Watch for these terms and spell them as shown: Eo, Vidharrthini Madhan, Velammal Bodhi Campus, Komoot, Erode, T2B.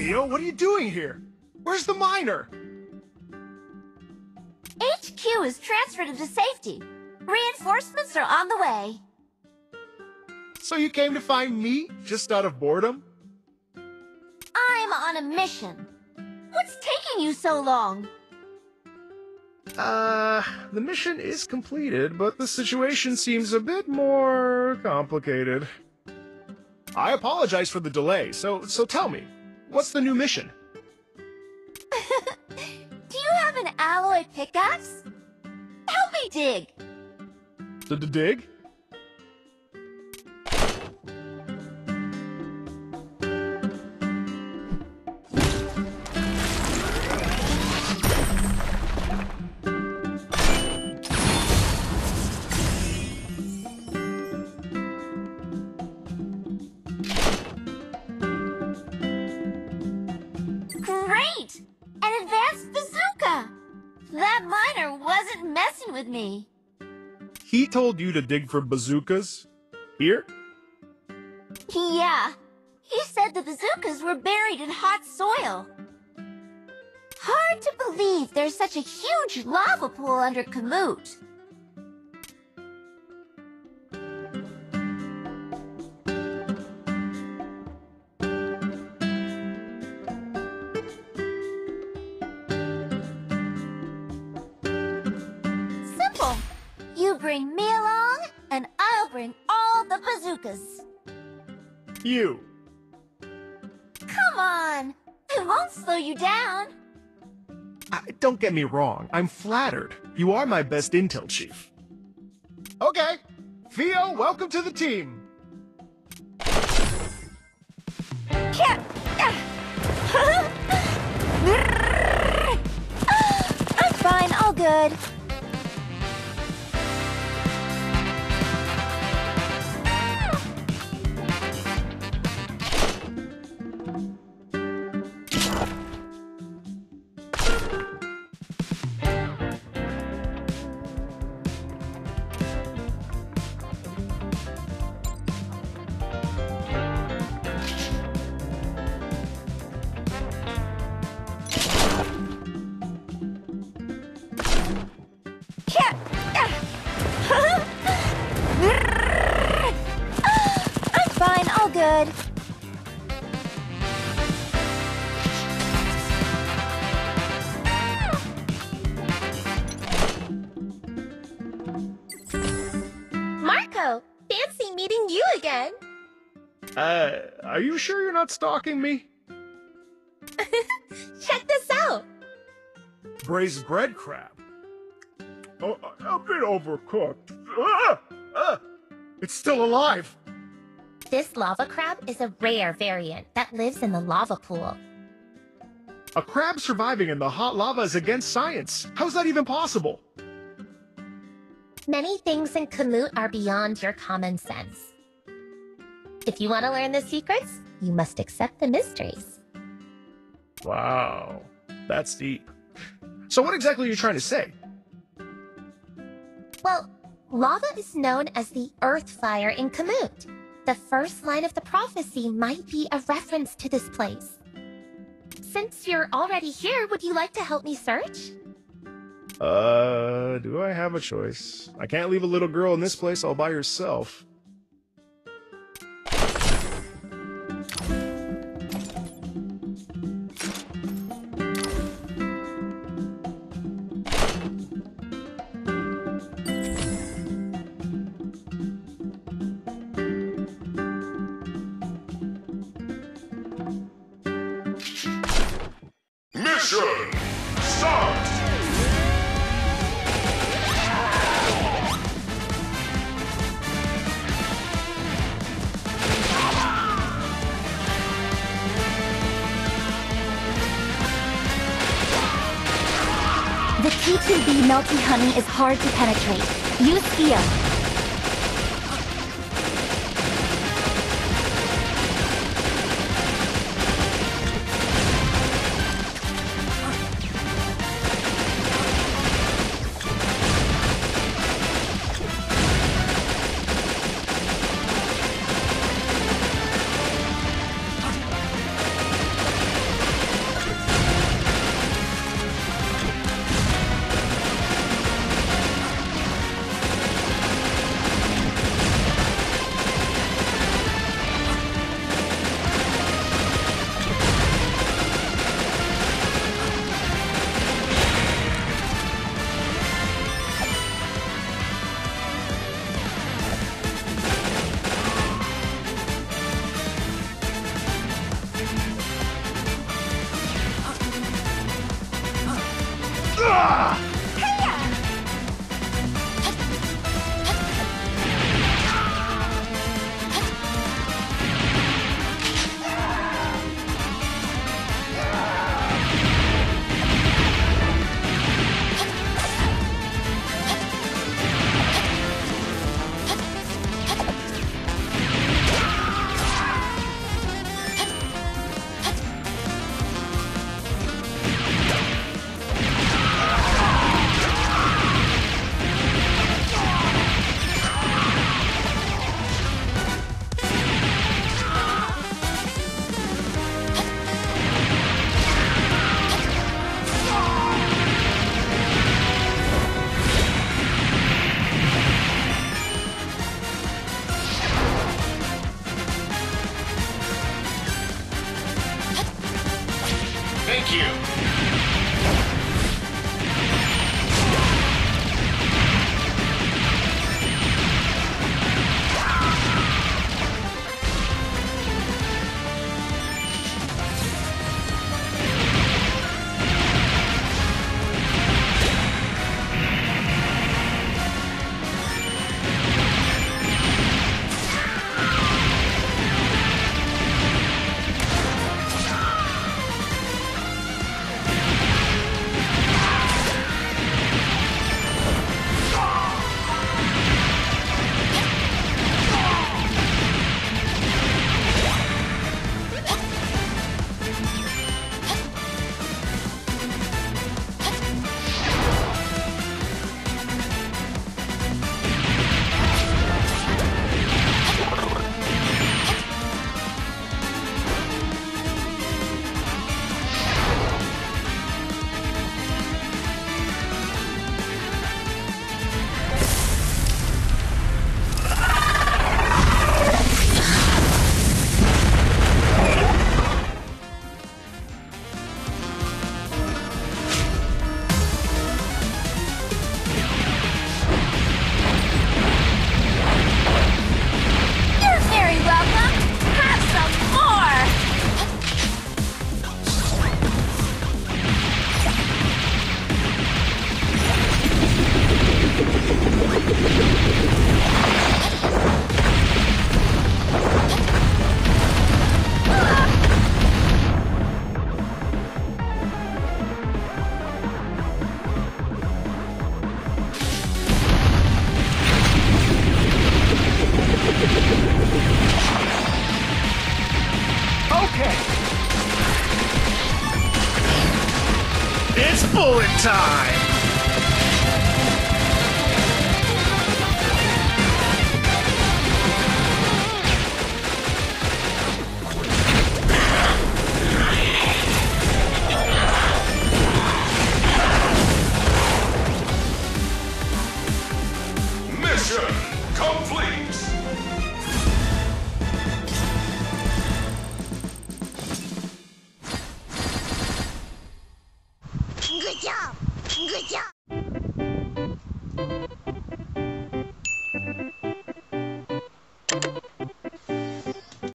Eo, what are you doing here? Where's the miner? HQ is transferred to safety. Reinforcements are on the way. So you came to find me, just out of boredom? I'm on a mission. What's taking you so long? The mission is completed, but the situation seems a bit more complicated. I apologize for the delay, so tell me, what's the new mission? Do you have an alloy pickaxe? Help me dig! Dig? With me. He told you to dig for bazookas? Here? Yeah. He said the bazookas were buried in hot soil. Hard to believe there's such a huge lava pool under Komoot. You bring me along, and I'll bring all the bazookas. You. Come on, I won't slow you down. Don't get me wrong, I'm flattered. You are my best intel chief. Okay, Theo, welcome to the team. I'm fine, all good. Good. Marco, fancy meeting you again. Are you sure you're not stalking me? Check this out. Braised bread crab. Oh, a bit overcooked. It's still alive. This lava crab is a rare variant that lives in the lava pool. A crab surviving in the hot lava is against science. How's that even possible? Many things in Komoot are beyond your common sense. If you want to learn the secrets, you must accept the mysteries. Wow, that's deep. So what exactly are you trying to say? Well, lava is known as the earth fire in Komoot. The first line of the prophecy might be a reference to this place. Since you're already here, would you like to help me search? Do I have a choice? I can't leave a little girl in this place all by herself. The T2B melty honey is hard to penetrate. Use Eo. Good job!